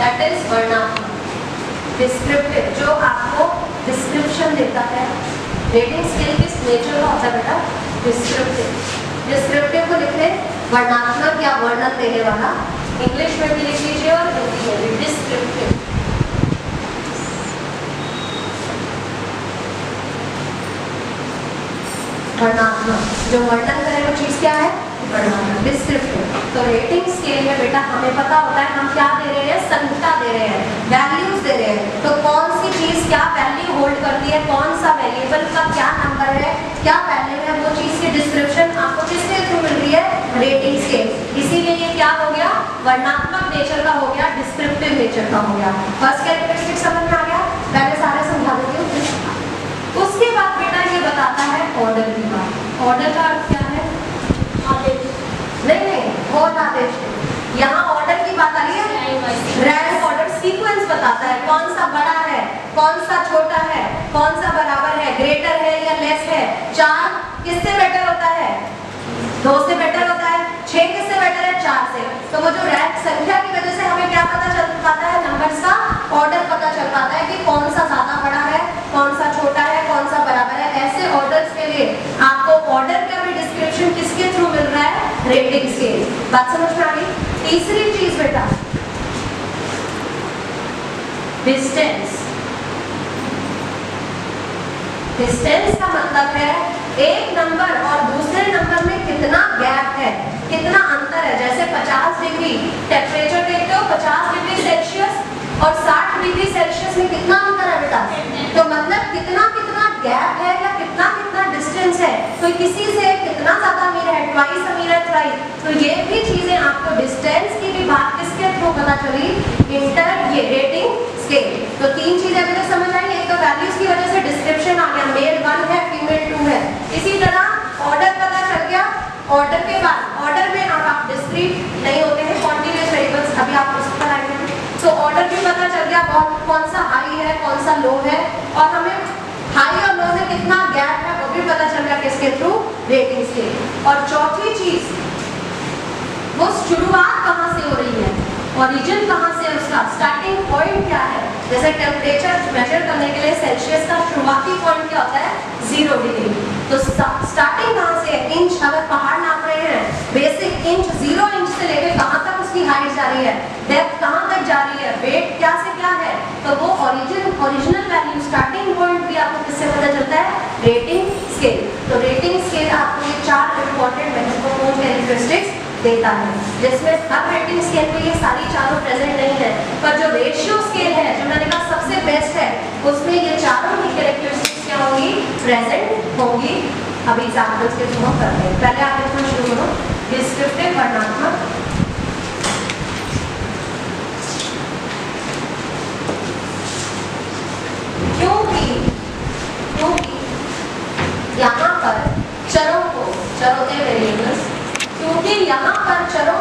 That is वर्णनात्मक। Descriptive जो आपको डिस्क्रिप्शन देता है। रीडिंग स्किल किस नेचर का होता है बेटा? डिस्क्रिप्टिव। डिस्क्रिप्टिव को लिख ले वर्णनात्मक या वर्णन देने वाला, इंग्लिश में भी लिख लीजिए और हिंदी में भी। डिस्क्रिप्टिव। वर्णनात्मक जो वर्णन करे वो चीज़ क्या है? डिस्क्रिप्टिव। तो रेटिंग स्केल में बेटा हमें पता होता है हम क्या दे रहे हैं, संख्या दे रहे हैं, वैल्यूज दे रहे हैं। तो कौन सी चीज़ क्या वैल्यू होल्ड करती है, कौन सा वेरिएबल का क्या नंबर है, क्या वैल्यू है, वो चीज़ की डिस्क्रिप्शन आपको किसके थ्रू मिल रही है? Rating scale. इसीलिए ये क्या हो गया? वर्णनात्मक नेचर का हो गया, डिस्क्रिप्टिव नेचर का हो गया। फर्स्ट कैरेक्टरिस्टिक समझ में आ गया? मैंने सारे समझा देती हूँ। उसके बाद बेटा ये बताता है ऑर्डर की बात। ऑर्डर का अर्थ क्या है? नहीं, और आदेश। यहाँ ऑर्डर की बात आ रही है, रैंक ऑर्डर सीक्वेंस बताता है कौन सा बड़ा है, कौन सा छोटा है, कौन सा बराबर है, ग्रेटर है या लेस है। 4 किससे बेटर होता है? 2 से बेटर होता है। 6 किससे बेटर है? 4 से। तो वो जो रैंक संख्या की वजह से हमें क्या पता चल पाता है? नंबर्स का ऑर्डर पता चल पाता है कि कौन सा ज्यादा बड़ा है, कौन सा छोटा है, कौन सा बराबर है। ऐसे ऑर्डर्स के लिए आपको ऑर्डर का भी डिस्क्रिप्शन किसके थ्रू मिल रहा है? Rating scale. बात समझ में आ गई? तीसरी चीज बेटा डिस्टेंस। डिस्टेंस का मतलब है एक नंबर और दूसरे नंबर में कितना गैप है, कितना अंतर है। जैसे 50 डिग्री टेम्परेचर देखते हो, 50 डिग्री सेल्सियस और 60 डिग्री सेल्सियस में कितना अंतर है बेटा? तो मतलब कितना कितना गैप है या कितना डिस्टेंस है, तो किसी से कितना ज्यादा अमीर है, ट्वाइस अमीर है, थ्राइस। तो ये भी चीजें आपको डिस्टेंस की भी बात किसके थ्रू पता चली? इंटर ये रेटिंग स्केल। तो 3 चीजें मुझे समझ आई। एक तो वैल्यूज की वजह से डिस्क्रिप्शन आ गया, मेल 1 है, फीमेल 2 है। इसी तरह ऑर्डर पता चल गया। ऑर्डर के बाद ऑर्डर में आप डिस्क्रीट नहीं होते हैं, कॉन्टिन्यूस वेरिएबल्स। अभी आप उस पर आएंगे। तो ऑर्डर भी पता चल गया कौन सा हाई है, कौन सा लो है, और हमें हाई और लो से कितना गैप है वो भी पता चल रहा है किसके थ्रू? Rating scale. और चौथी चीज वो शुरुआत कहाँ से हो रही है, ओरिजिन कहाँ से, उसका स्टार्टिंग पॉइंट क्या है। जैसे टेम्परेचर मेजर करने के लिए सेल्सियस का शुरुआती पॉइंट क्या होता है? 0 डिग्री। तो स्टार्टिंग कहाँ से है? इंच। अगर पहाड़ नाप रहे हैं बेसिक इंच, 0 इंच से लेकर कहाँ तक उसकी हाइट जा रही है, डेप्थ कहाँ तक जा रही है, वेट क्या से क्या है, तो वो ओरिजिनल वैल्यू स्टार्टिंग पॉइंट भी आपको किससे पता चलता है? Rating scale. तो रेटिंग स्केल आपको ये 4 इंपॉर्टेंट महत्वपूर्ण कैरेक्टरिस्टिक्स देता है, जिसमें हर रेटिंग स्केल में ये सारी चारों प्रेजेंट नहीं है, पर जो रेशियो स्केल है जो मैंने कहा सबसे बेस्ट है, उसमें ये चारों ही कैरेक्टरिस्टिक्स क्या होंगी? प्रेजेंट होंगी। अब एग्जाम्पल्स के थ्रू करते हैं। पहले आप इसमें शुरू करो डिस्क्रिप्टिव वर्णनात्मक। क्योंकि यहाँ पर चरों को, चरों के वेरिएबल्स, क्योंकि यहाँ पर चरों